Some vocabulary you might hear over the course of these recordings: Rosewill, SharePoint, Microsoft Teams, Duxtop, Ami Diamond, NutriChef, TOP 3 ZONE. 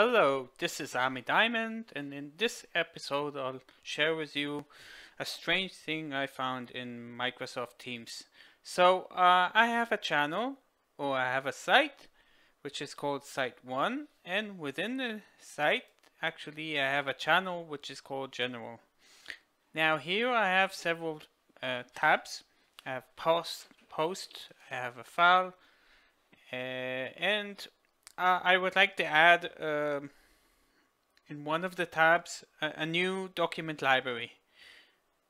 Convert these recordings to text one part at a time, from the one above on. Hello, this is Ami Diamond, and in this episode I'll share with you a strange thing I found in Microsoft Teams. So I have a channel, or I have a site, which is called Site 1, and within the site actually I have a channel which is called General. Now here I have several tabs. I have post, I have a file, and I would like to add in one of the tabs a new document library,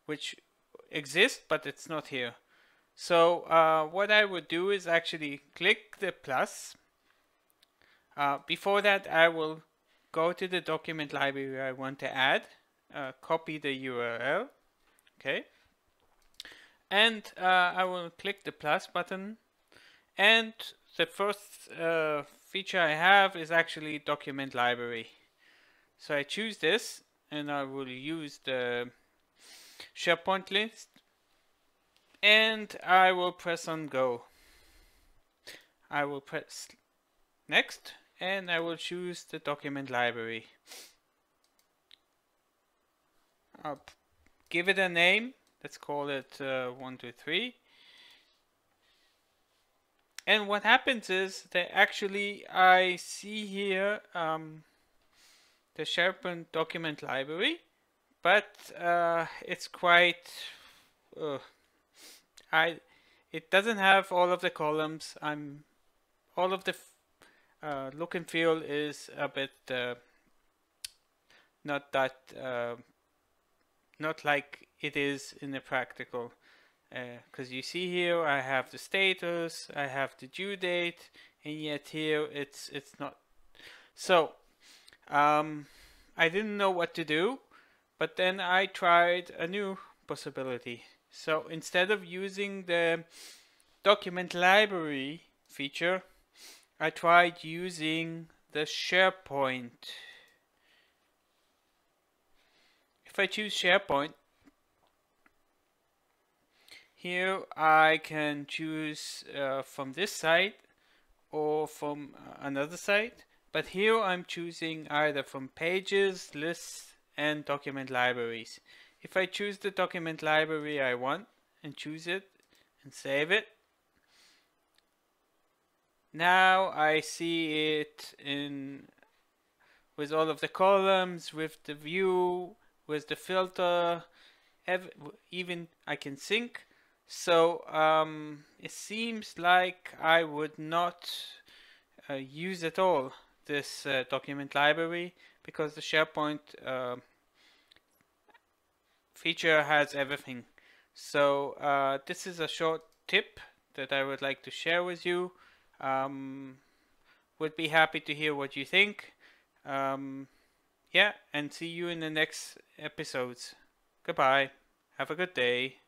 which exists but it's not here. So what I would do is actually click the plus. Before that I will go to the document library I want to add, copy the URL, okay, and I will click the plus button, and the first feature I have is actually document library. So I choose this, and I will use the SharePoint list, and I will press on go. I will press next, and I will choose the document library. I'll give it a name. Let's call it 123. And what happens is that actually I see here the SharePoint document library, but it's quite, it doesn't have all of the columns. All of the look and feel is a bit not like it is in the practical. Because you see here I have the status, I have the due date, and yet here it's not. So I didn't know what to do, but then I tried a new possibility. So instead of using the document library feature, I tried using the SharePoint. If I choose SharePoint, here I can choose from this site or from another site, but here I'm choosing either from pages, lists, and document libraries. If I choose the document library I want and choose it and save it, now I see it with all of the columns, with the view, with the filter, even I can sync. So it seems like I would not use at all this document library, because the SharePoint feature has everything. So this is a short tip that I would like to share with you. Would be happy to hear what you think. Yeah, and see you in the next episodes. Goodbye. Have a good day.